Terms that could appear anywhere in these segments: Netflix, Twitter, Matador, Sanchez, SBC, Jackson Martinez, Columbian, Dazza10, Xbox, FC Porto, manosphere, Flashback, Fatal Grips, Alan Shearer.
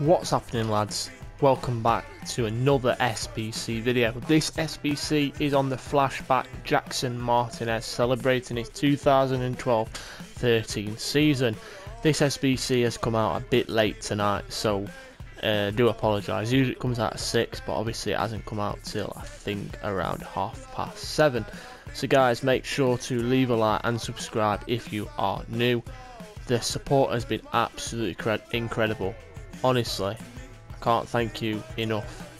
What's happening, lads? Welcome back to another SBC video. This SBC is on the flashback Jackson Martinez celebrating his 2012-13 season. This SBC has come out a bit late tonight, so do apologise. Usually it comes out at 6, but obviously it hasn't come out till I think around 7:30. So guys, make sure to leave a like and subscribe if you are new. The support has been absolutely incredible. Honestly, I can't thank you enough.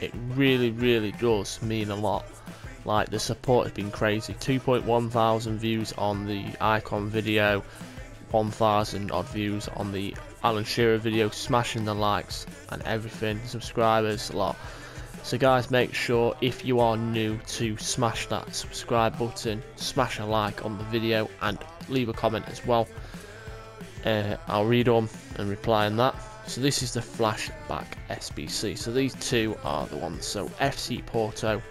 It really, really does mean a lot. Like, the support has been crazy. 2,100 views on the Icon video, 1,000 odd views on the Alan Shearer video, smashing the likes and everything, subscribers a lot. So guys, make sure if you are new to smash that subscribe button, smash a like on the video and leave a comment as well. I'll read on and reply on that. So this is the flashback SBC. So these two are the ones. So FC Porto,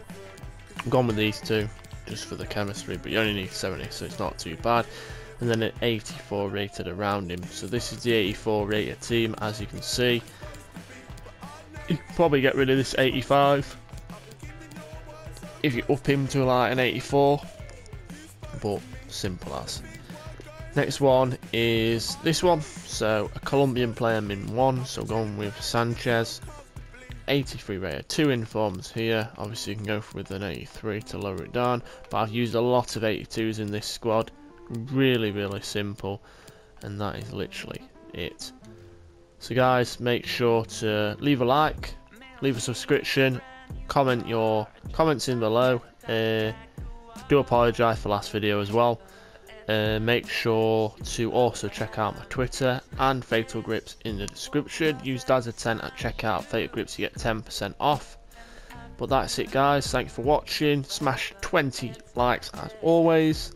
I'm gone with these two just for the chemistry, but you only need 70, so it's not too bad. And then an 84 rated around him. So this is the 84 rated team, as you can see. You can probably get rid of this 85 if you up him to like an 84, but simple as. Next one is this one, so a Colombian player min 1, so going with Sanchez, 83 rated, two informs here. Obviously you can go with an 83 to lower it down, but I've used a lot of 82s in this squad, really simple, and that is literally it. So guys, make sure to leave a like, leave a subscription, comment your comments in below. Do apologise for last video as well. Make sure to also check out my Twitter and Fatal Grips in the description. Use Dazza10 at checkout, Fatal Grips, you get 10% off. But that's it guys, thanks for watching, smash 20 likes as always,